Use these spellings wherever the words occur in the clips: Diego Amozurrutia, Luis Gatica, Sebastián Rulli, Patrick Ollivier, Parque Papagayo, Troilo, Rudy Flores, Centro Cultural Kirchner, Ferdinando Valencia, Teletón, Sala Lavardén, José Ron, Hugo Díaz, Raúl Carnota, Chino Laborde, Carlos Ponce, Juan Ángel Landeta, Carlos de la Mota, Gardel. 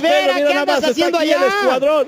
Olivera, Pedro, ¿qué andas haciendo allá? El escuadrón.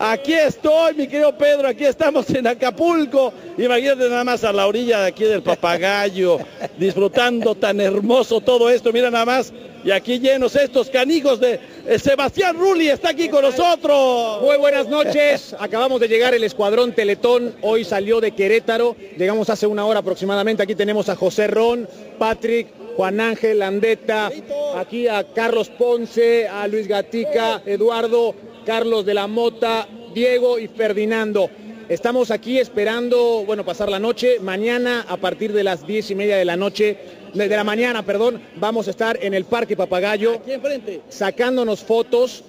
Aquí estoy, mi querido Pedro, aquí estamos en Acapulco. Imagínate nada más a la orilla de aquí del Papagayo, disfrutando tan hermoso todo esto, mira nada más. Y aquí llenos estos canijos de Sebastián Rulli, está aquí con nosotros. Muy buenas noches, acabamos de llegar el escuadrón Teletón, hoy salió de Querétaro, llegamos hace una hora aproximadamente, aquí tenemos a José Ron, Patrick, Juan Ángel Landeta, aquí a Carlos Ponce, a Luis Gatica, Eduardo, Carlos de la Mota, Diego y Ferdinando. Estamos aquí esperando, bueno, pasar la noche. Mañana a partir de las 10:30 de la noche, de la mañana, perdón, vamos a estar en el Parque Papagayo. Aquí enfrente. Sacándonos fotos,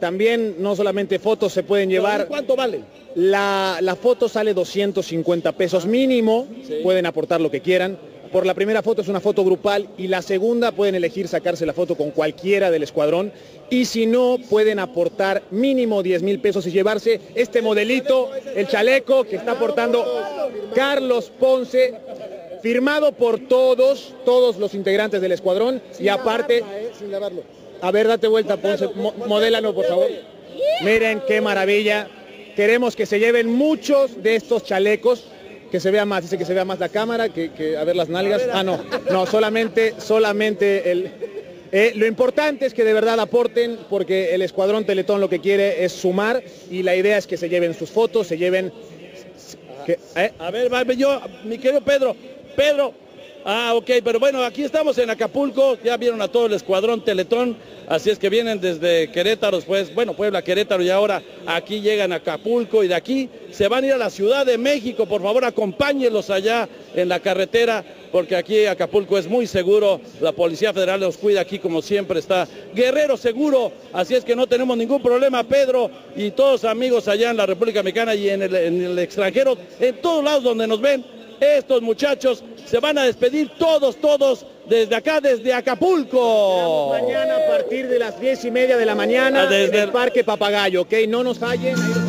también no solamente fotos se pueden llevar. ¿Cuánto vale? La foto sale 250 pesos mínimo, sí. Pueden aportar lo que quieran. Por la primera foto es una foto grupal y la segunda pueden elegir sacarse la foto con cualquiera del escuadrón y si no pueden aportar mínimo 10,000 pesos y llevarse este modelito, el chaleco que está aportando Carlos Ponce, firmado por todos los integrantes del escuadrón y aparte... A ver, date vuelta Ponce, modélalo por favor. Miren qué maravilla, queremos que se lleven muchos de estos chalecos. Que se vea más, dice que se vea más la cámara, que a ver las nalgas. Ah, no, no, solamente el... lo importante es que de verdad aporten, porque el escuadrón Teletón lo que quiere es sumar y la idea es que se lleven sus fotos, se lleven... A ver, yo, mi querido Pedro, ah, ok, pero bueno, aquí estamos en Acapulco, ya vieron a todo el escuadrón Teletón, así es que vienen desde Querétaro, pues, bueno, Puebla, Querétaro, y ahora aquí llegan a Acapulco, y de aquí se van a ir a la Ciudad de México, por favor, acompáñenlos allá en la carretera, porque aquí Acapulco es muy seguro, la Policía Federal los cuida aquí como siempre, está Guerrero seguro, así es que no tenemos ningún problema, Pedro, y todos amigos allá en la República Mexicana y en el extranjero, en todos lados donde nos ven, estos muchachos se van a despedir todos desde acá, desde Acapulco. Mañana a partir de las 10:30 de la mañana desde el Parque Papagayo, ¿ok? No nos fallen.